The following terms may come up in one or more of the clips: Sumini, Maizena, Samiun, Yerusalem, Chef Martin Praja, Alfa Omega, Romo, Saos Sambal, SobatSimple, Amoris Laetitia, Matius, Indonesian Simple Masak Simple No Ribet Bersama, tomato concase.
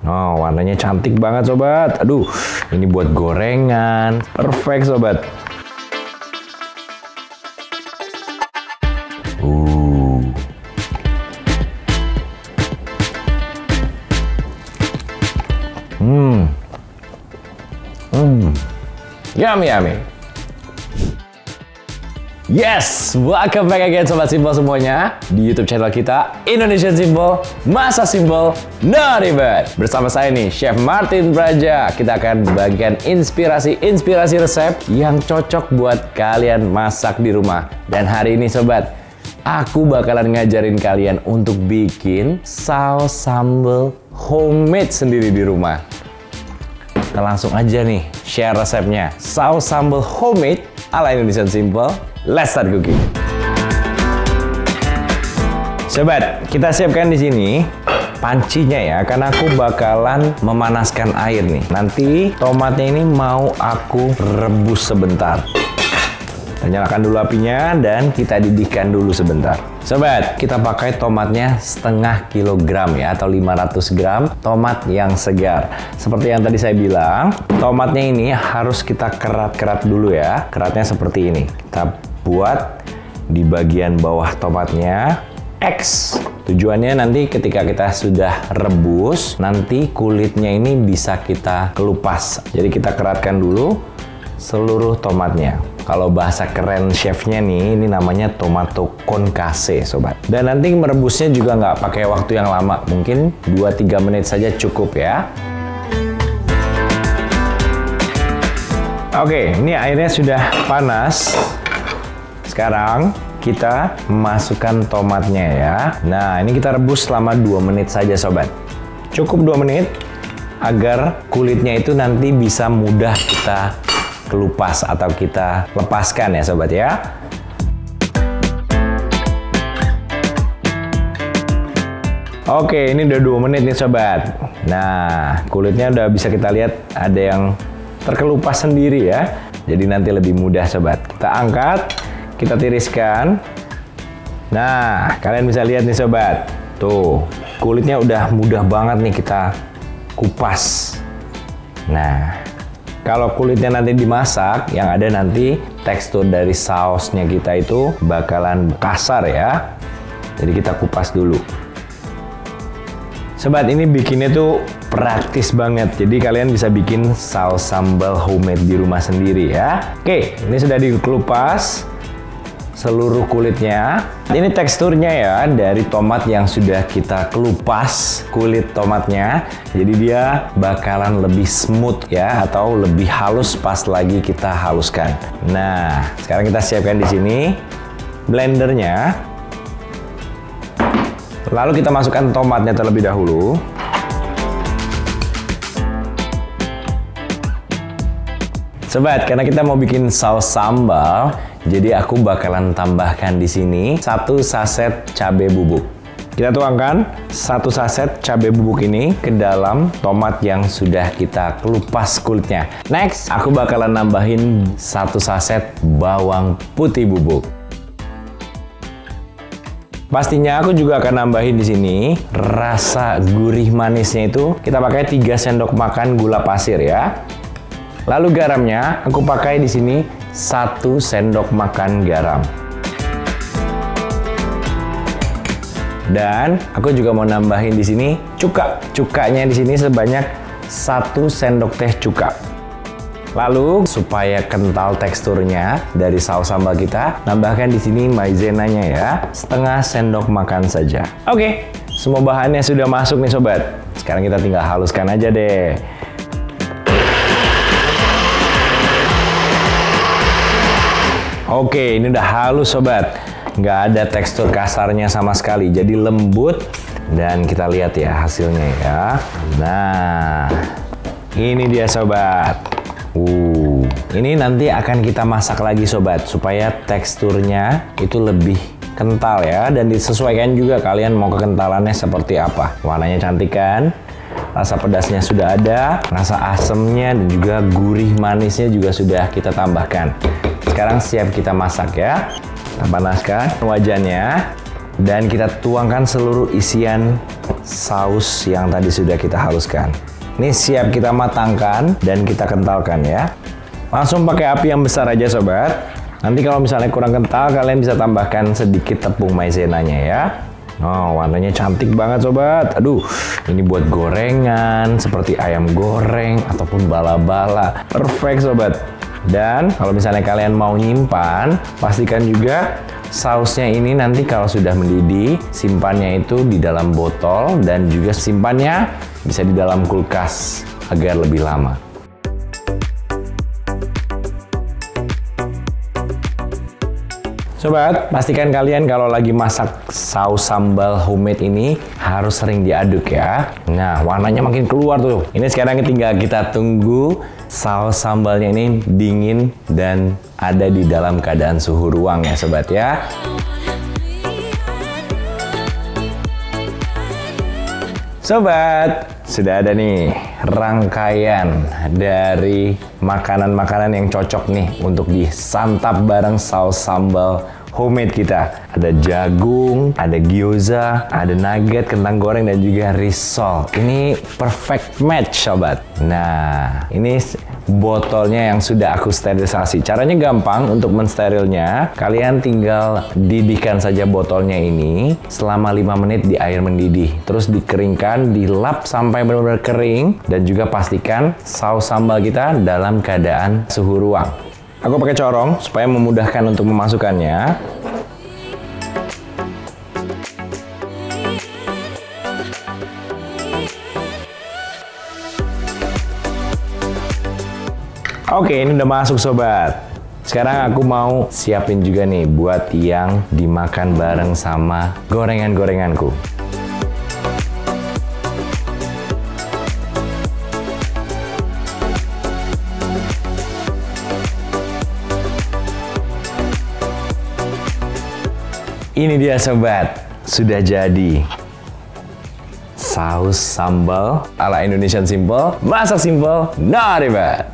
Oh, warnanya cantik banget sobat. Aduh, ini buat gorengan. Perfect sobat. Yummy, yummy. Yes, welcome back again Sobat Simple semuanya di YouTube channel kita Indonesian Simple Masak Simple No Ribet. Bersama saya nih Chef Martin Praja. Kita akan bagikan inspirasi resep yang cocok buat kalian masak di rumah. Dan hari ini Sobat, aku bakalan ngajarin kalian untuk bikin saus sambal homemade sendiri di rumah. Kita langsung aja nih share resepnya. Saus sambal homemade ala Indonesian Simple. Let's start cooking. Sobat, kita siapkan di sini pancinya ya, karena aku bakalan memanaskan air nih. Nanti tomatnya ini mau aku rebus sebentar. Nyalakan dulu apinya dan kita didihkan dulu sebentar. Sobat, kita pakai tomatnya setengah kilogram ya, atau 500 gram tomat yang segar. Seperti yang tadi saya bilang, tomatnya ini harus kita kerat-kerat dulu ya. Keratnya seperti ini. Kita buat di bagian bawah tomatnya X. Tujuannya nanti ketika kita sudah rebus, nanti kulitnya ini bisa kita kelupas. Jadi kita keratkan dulu seluruh tomatnya. Kalau bahasa keren chefnya nih, ini namanya tomato concase sobat. Dan nanti merebusnya juga nggak pakai waktu yang lama, mungkin 2-3 menit saja cukup ya. Oke, ini airnya sudah panas. Sekarang kita masukkan tomatnya ya. Nah, ini kita rebus selama 2 menit saja sobat. Cukup 2 menit agar kulitnya itu nanti bisa mudah kita kelupas atau kita lepaskan ya sobat ya. Oke, ini udah 2 menit nih sobat. Nah, kulitnya udah bisa kita lihat ada yang terkelupas sendiri ya. Jadi nanti lebih mudah sobat. Kita angkat, kita tiriskan. Nah, kalian bisa lihat nih sobat. Tuh, kulitnya udah mudah banget nih kita kupas. Nah, kalau kulitnya nanti dimasak, yang ada nanti tekstur dari sausnya kita itu bakalan kasar ya. Jadi kita kupas dulu. Sobat, ini bikinnya tuh praktis banget. Jadi kalian bisa bikin saus sambal homemade di rumah sendiri ya. Oke, ini sudah dikelupas seluruh kulitnya. Ini teksturnya ya dari tomat yang sudah kita kelupas kulit tomatnya. Jadi dia bakalan lebih smooth ya, atau lebih halus pas lagi kita haluskan. Nah, sekarang kita siapkan di sini blendernya. Lalu kita masukkan tomatnya terlebih dahulu. Sobat, karena kita mau bikin saus sambal, jadi aku bakalan tambahkan di sini 1 saset cabai bubuk. Kita tuangkan 1 saset cabai bubuk ini ke dalam tomat yang sudah kita kelupas kulitnya. Next, aku bakalan nambahin 1 saset bawang putih bubuk. Pastinya aku juga akan nambahin di sini rasa gurih manisnya itu. Kita pakai 3 sendok makan gula pasir ya. Lalu garamnya aku pakai di sini 1 sendok makan garam. Dan aku juga mau nambahin di sini cuka. Cukanya di sini sebanyak 1 sendok teh cuka. Lalu supaya kental teksturnya dari saus sambal kita, tambahkan di sini maizenanya ya, setengah sendok makan saja. Oke, semua bahannya sudah masuk nih sobat. Sekarang kita tinggal haluskan aja deh. Oke, ini udah halus sobat. Nggak ada tekstur kasarnya sama sekali. Jadi lembut. Dan kita lihat ya hasilnya ya. Nah, ini dia sobat. Ini nanti akan kita masak lagi sobat. Supaya teksturnya itu lebih kental ya. Dan disesuaikan juga kalian mau kekentalannya seperti apa. Warnanya cantik kan? Rasa pedasnya sudah ada. Rasa asemnya dan juga gurih manisnya juga sudah kita tambahkan. Sekarang siap kita masak ya. Kita panaskan wajannya dan kita tuangkan seluruh isian saus yang tadi sudah kita haluskan. Ini siap kita matangkan dan kita kentalkan ya. Langsung pakai api yang besar aja sobat. Nanti kalau misalnya kurang kental, kalian bisa tambahkan sedikit tepung maizenanya ya. Oh, warnanya cantik banget sobat. Aduh, ini buat gorengan seperti ayam goreng ataupun bala-bala. Perfect sobat. Dan kalau misalnya kalian mau nyimpan, pastikan juga sausnya ini nanti kalau sudah mendidih, simpannya itu di dalam botol dan juga simpannya bisa di dalam kulkas agar lebih lama. Sobat, pastikan kalian kalau lagi masak saus sambal homemade ini harus sering diaduk ya. Nah, warnanya makin keluar tuh. Ini sekarang tinggal kita tunggu saus sambalnya ini dingin dan ada di dalam keadaan suhu ruang ya sobat ya. Sobat, sudah ada nih rangkaian dari makanan-makanan yang cocok nih untuk disantap bareng saus sambal homemade kita. Ada jagung, ada gyoza, ada nugget, kentang goreng, dan juga risol. Ini perfect match sobat. Nah, ini botolnya yang sudah aku sterilisasi. Caranya gampang untuk mensterilnya. Kalian tinggal didihkan saja botolnya ini selama 5 menit di air mendidih. Terus dikeringkan, dilap sampai benar-benar kering. Dan juga pastikan saus sambal kita dalam keadaan suhu ruang. Aku pakai corong supaya memudahkan untuk memasukkannya. Oke, ini udah masuk sobat. Sekarang aku mau siapin juga nih buat yang dimakan bareng sama gorengan-gorenganku. Ini dia sobat, sudah jadi. Saus sambal ala Indonesian Simple, Masak Simple, No Ribet.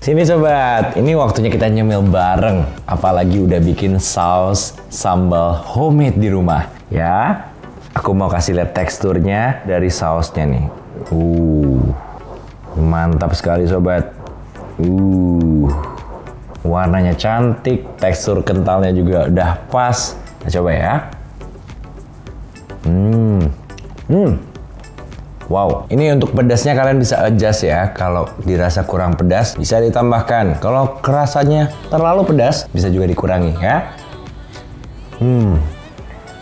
Sini sobat, ini waktunya kita nyemil bareng. Apalagi udah bikin saus sambal homemade di rumah ya. Aku mau kasih lihat teksturnya dari sausnya nih. Mantap sekali sobat. Warnanya cantik, tekstur kentalnya juga udah pas. Nah, coba ya. Wow, ini untuk pedasnya kalian bisa adjust ya. Kalau dirasa kurang pedas bisa ditambahkan. Kalau rasanya terlalu pedas bisa juga dikurangi ya.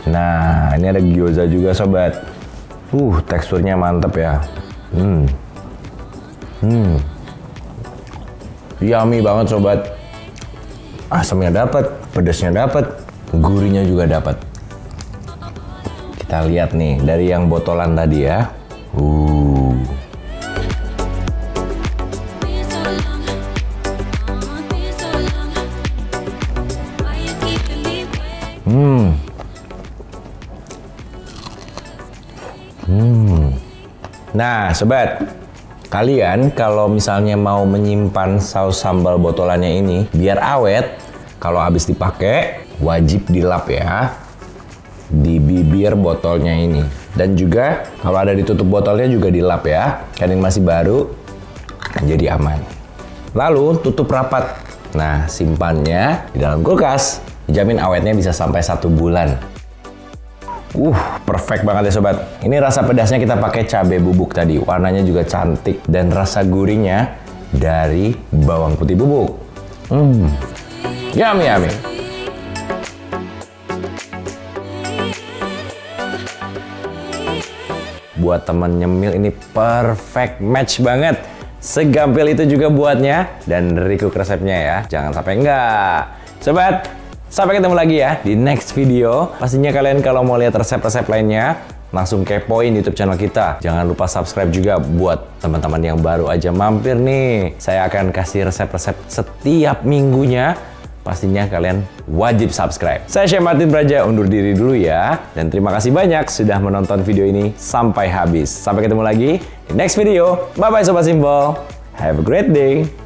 Nah, ini ada gyoza juga sobat. Teksturnya mantep ya. Yummy banget sobat. Asamnya dapat, pedasnya dapat, gurihnya juga dapat. Kita lihat nih dari yang botolan tadi ya. Nah, sobat, kalian kalau misalnya mau menyimpan saus sambal botolannya ini biar awet, kalau habis dipakai wajib dilap ya di bibir botolnya ini. Dan juga kalau ada ditutup botolnya juga dilap ya. Karena ini masih baru, jadi aman. Lalu tutup rapat. Nah, simpannya di dalam kulkas. Dijamin awetnya bisa sampai 1 bulan. Perfect banget ya sobat. Ini rasa pedasnya kita pakai cabai bubuk tadi. Warnanya juga cantik dan rasa gurihnya dari bawang putih bubuk. Yummy, yummy. Buat teman nyemil ini perfect match banget. Segampil itu juga buatnya dan recook resepnya ya. Jangan sampai enggak. Sobat, sampai ketemu lagi ya di next video. Pastinya kalian kalau mau lihat resep-resep lainnya langsung kepoin YouTube channel kita. Jangan lupa subscribe juga buat teman-teman yang baru aja mampir nih. Saya akan kasih resep-resep setiap minggunya. Pastinya kalian wajib subscribe. Saya Chef Martin Praja undur diri dulu ya. Dan terima kasih banyak sudah menonton video ini sampai habis. Sampai ketemu lagi di next video. Bye-bye Sobat Simple. Have a great day.